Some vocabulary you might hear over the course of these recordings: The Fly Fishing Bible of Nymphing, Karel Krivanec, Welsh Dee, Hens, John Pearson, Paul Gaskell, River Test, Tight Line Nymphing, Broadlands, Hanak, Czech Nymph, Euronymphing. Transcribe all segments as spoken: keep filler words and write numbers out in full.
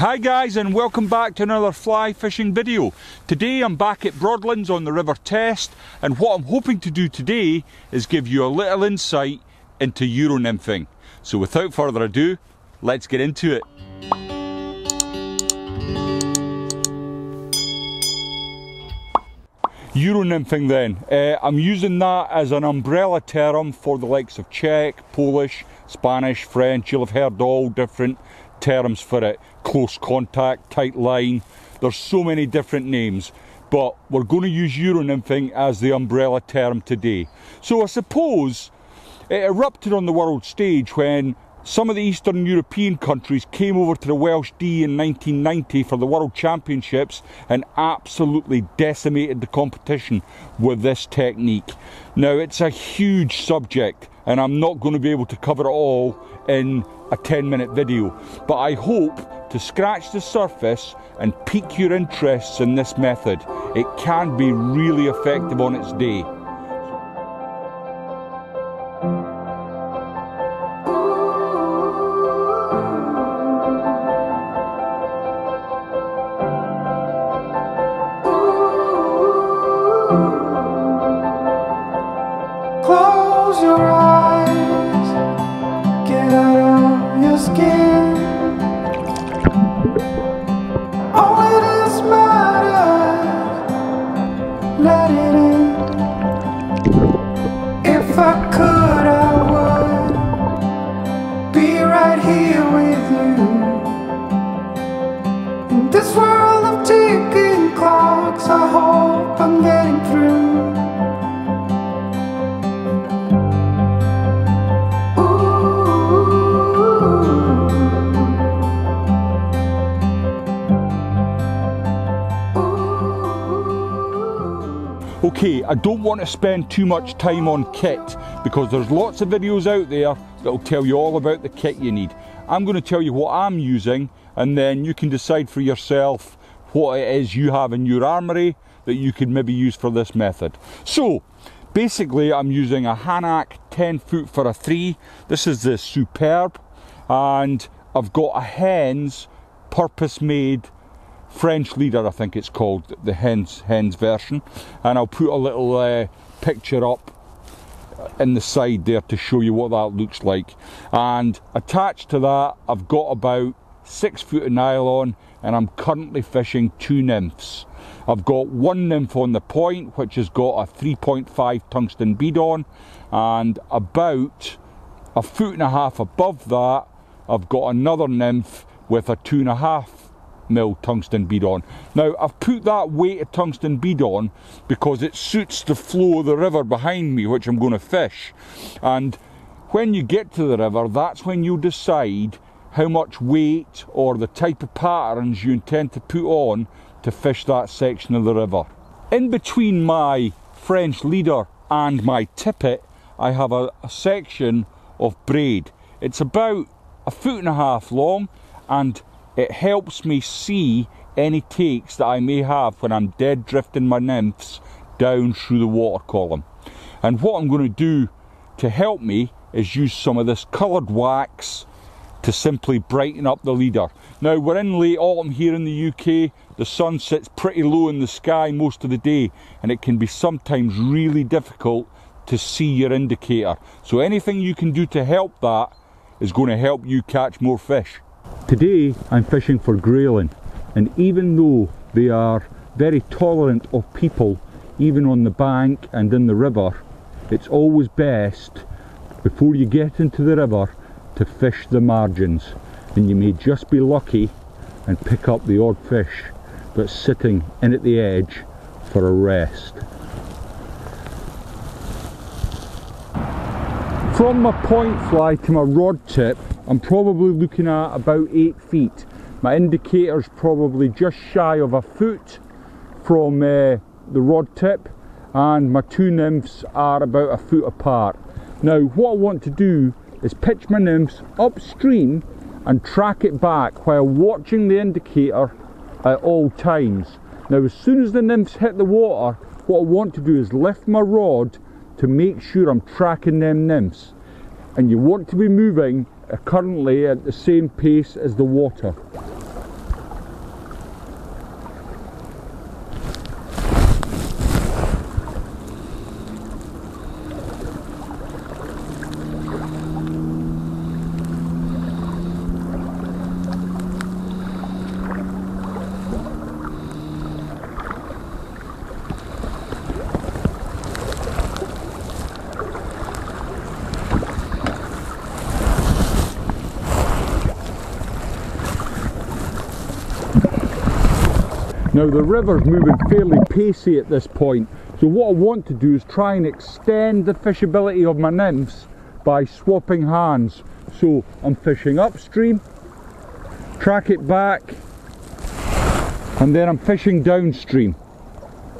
Hi guys, and welcome back to another fly fishing video. Today I'm back at Broadlands on the River Test, and what I'm hoping to do today is give you a little insight into euronymphing. So without further ado, let's get into it. Euronymphing then. Uh, I'm using that as an umbrella term for the likes of Czech, Polish, Spanish, French. You'll have heard all different terms for it. Close contact, tight line. There's so many different names, but we're going to use euronymphing as the umbrella term today. So I suppose it erupted on the world stage when some of the Eastern European countries came over to the Welsh Dee in nineteen ninety for the World Championships and absolutely decimated the competition with this technique. Now, it's a huge subject, and I'm not going to be able to cover it all in a ten minute video, but I hope to scratch the surface and pique your interests in this method. It can be really effective on its day. Close your eyes, get out of your skin. All that is matters, let it in. If I could, I would be right here with you. In this world of ticking clocks, I hope I'm getting through. Okay, I don't want to spend too much time on kit because there's lots of videos out there that'll tell you all about the kit you need. I'm going to tell you what I'm using, and then you can decide for yourself what it is you have in your armoury that you could maybe use for this method. So, basically I'm using a Hanak ten foot for a three. This is the Superb, and I've got a Hens purpose-made French leader, I think it's called, the Hens, Hens version, and I'll put a little uh, picture up in the side there to show you what that looks like. And attached to that, I've got about six foot of nylon, and I'm currently fishing two nymphs. I've got one nymph on the point, which has got a three point five tungsten bead on, and about a foot and a half above that, I've got another nymph with a two and a half mil tungsten bead on. Now, I've put that weight of tungsten bead on because it suits the flow of the river behind me, which I'm going to fish. And when you get to the river, that's when you decide how much weight or the type of patterns you intend to put on to fish that section of the river. In between my French leader and my tippet, I have a, a section of braid. It's about a foot and a half long, and it helps me see any takes that I may have when I'm dead drifting my nymphs down through the water column. And what I'm going to do to help me is use some of this coloured wax to simply brighten up the leader. Now, we're in late autumn here in the U K. The sun sits pretty low in the sky most of the day, and it can be sometimes really difficult to see your indicator. So anything you can do to help that is going to help you catch more fish. Today I'm fishing for grayling, and even though they are very tolerant of people, even on the bank and in the river, it's always best, before you get into the river, to fish the margins. And you may just be lucky and pick up the odd fish that's sitting in at the edge for a rest. From my point fly to my rod tip, I'm probably looking at about eight feet. My indicator's probably just shy of a foot from uh, the rod tip, and my two nymphs are about a foot apart. Now, what I want to do is pitch my nymphs upstream and track it back while watching the indicator at all times. Now, as soon as the nymphs hit the water, what I want to do is lift my rod to make sure I'm tracking them nymphs. And you want to be moving currently at the same pace as the water. Now the river's moving fairly pacey at this point, so what I want to do is try and extend the fishability of my nymphs by swapping hands. So I'm fishing upstream, track it back, and then I'm fishing downstream,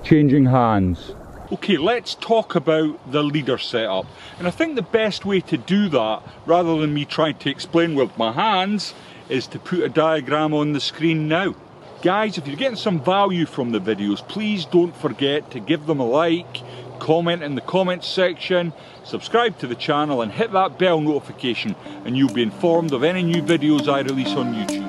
changing hands. Okay, let's talk about the leader setup. And I think the best way to do that, rather than me trying to explain with my hands, is to put a diagram on the screen now. Guys, if you're getting some value from the videos, please don't forget to give them a like, comment in the comments section, subscribe to the channel and hit that bell notification, and you'll be informed of any new videos I release on YouTube.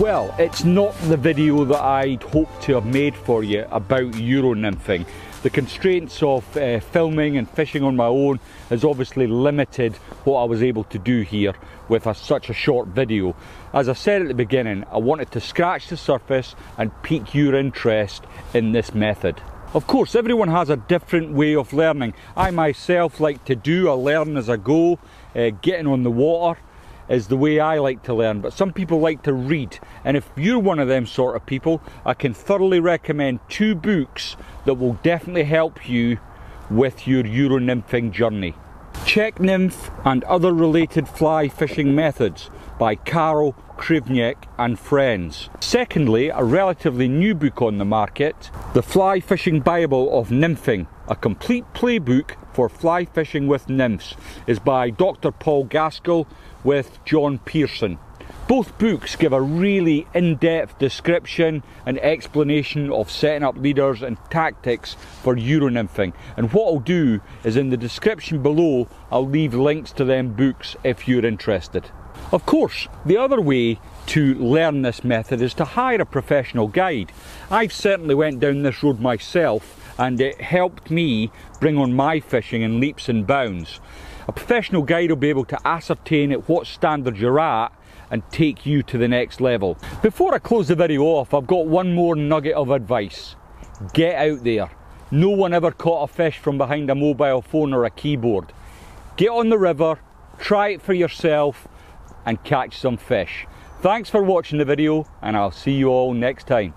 Well, it's not the video that I'd hoped to have made for you about Euronymphing. The constraints of uh, filming and fishing on my own has obviously limited what I was able to do here with a, such a short video. As I said at the beginning, I wanted to scratch the surface and pique your interest in this method. Of course, everyone has a different way of learning. I myself like to do a learn as I go, uh, getting on the water is the way I like to learn, but some people like to read, and if you're one of them sort of people, I can thoroughly recommend two books that will definitely help you with your Euronymphing journey. Czech Nymph and Other Related Fly Fishing Methods by Karel Krivanec and friends. Secondly, a relatively new book on the market, The Fly Fishing Bible of Nymphing, a complete playbook for fly fishing with nymphs, is by Doctor Paul Gaskell with John Pearson. Both books give a really in-depth description and explanation of setting up leaders and tactics for Euronymphing, and what I'll do is in the description below I'll leave links to them books if you're interested. Of course, the other way to learn this method is to hire a professional guide. I've certainly went down this road myself, and it helped me bring on my fishing in leaps and bounds. A professional guide will be able to ascertain at what standard you're at and take you to the next level. Before I close the video off, I've got one more nugget of advice. Get out there. No one ever caught a fish from behind a mobile phone or a keyboard. Get on the river, try it for yourself, and catch some fish. Thanks for watching the video, and I'll see you all next time.